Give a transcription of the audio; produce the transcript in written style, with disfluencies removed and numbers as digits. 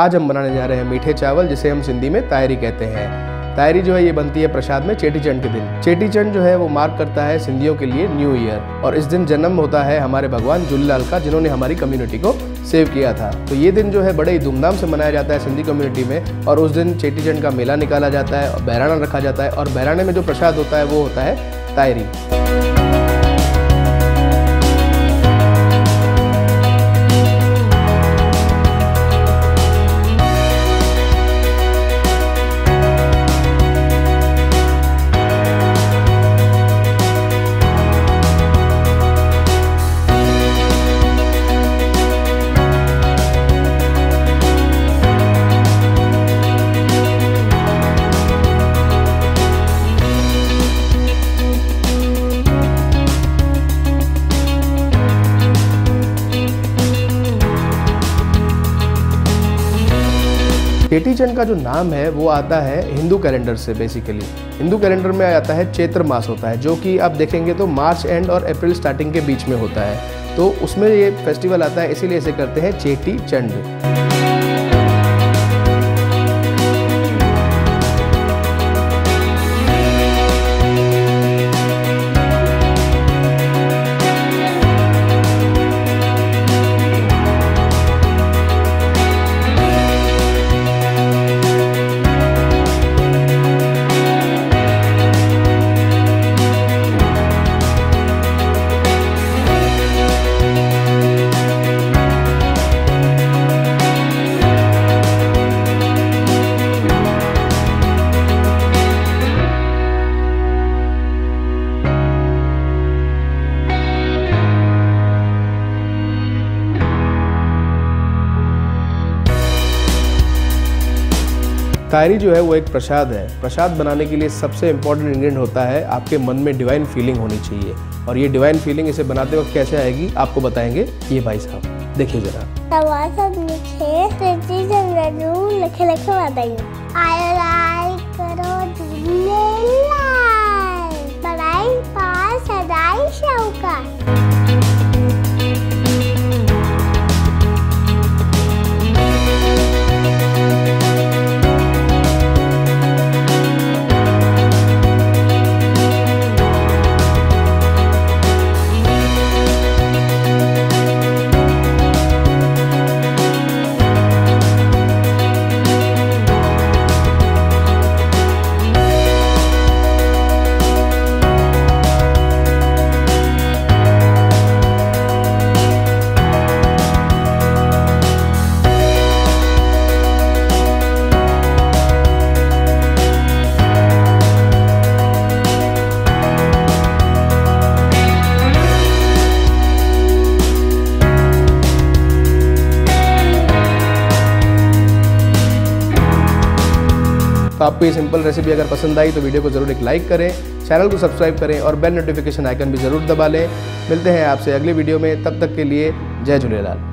आज हम बनाने जा रहे हैं मीठे चावल, जिसे हम सिंधी में ताहिरी कहते हैं। ताहिरी जो है ये बनती है प्रसाद में चेटी चंड के दिन। चेटी चंड जो है वो मार्क करता है सिंधियों के लिए न्यू ईयर, और इस दिन जन्म होता है हमारे भगवान झूलेलाल का, जिन्होंने हमारी कम्युनिटी को सेव किया था। तो ये दिन जो है बड़े ही धूमधाम से मनाया जाता है सिंधी कम्युनिटी में, और उस दिन चेटी चंड का मेला निकाला जाता है और बेहराना रखा जाता है, और बेहराने में जो प्रसाद होता है वो होता है ताहिरी। चेटी चंड का जो नाम है वो आता है हिंदू कैलेंडर से। बेसिकली हिंदू कैलेंडर में आता है चैत्र मास होता है, जो कि आप देखेंगे तो मार्च एंड और अप्रैल स्टार्टिंग के बीच में होता है, तो उसमें ये फेस्टिवल आता है, इसीलिए इसे करते हैं चेटी चंड। ताहिरी जो है वो एक प्रसाद है। प्रसाद बनाने के लिए सबसे इम्पॉर्टेंट इंग्रेडिएंट होता है आपके मन में डिवाइन फीलिंग होनी चाहिए, और ये डिवाइन फीलिंग इसे बनाते वक्त कैसे आएगी आपको बताएंगे ये भाई साहब। देखिए जरा सब तो आपको ये सिंपल रेसिपी अगर पसंद आई तो वीडियो को ज़रूर एक लाइक करें, चैनल को सब्सक्राइब करें और बेल नोटिफिकेशन आइकन भी ज़रूर दबा लें। मिलते हैं आपसे अगले वीडियो में, तब तक के लिए जय झूलेलाल।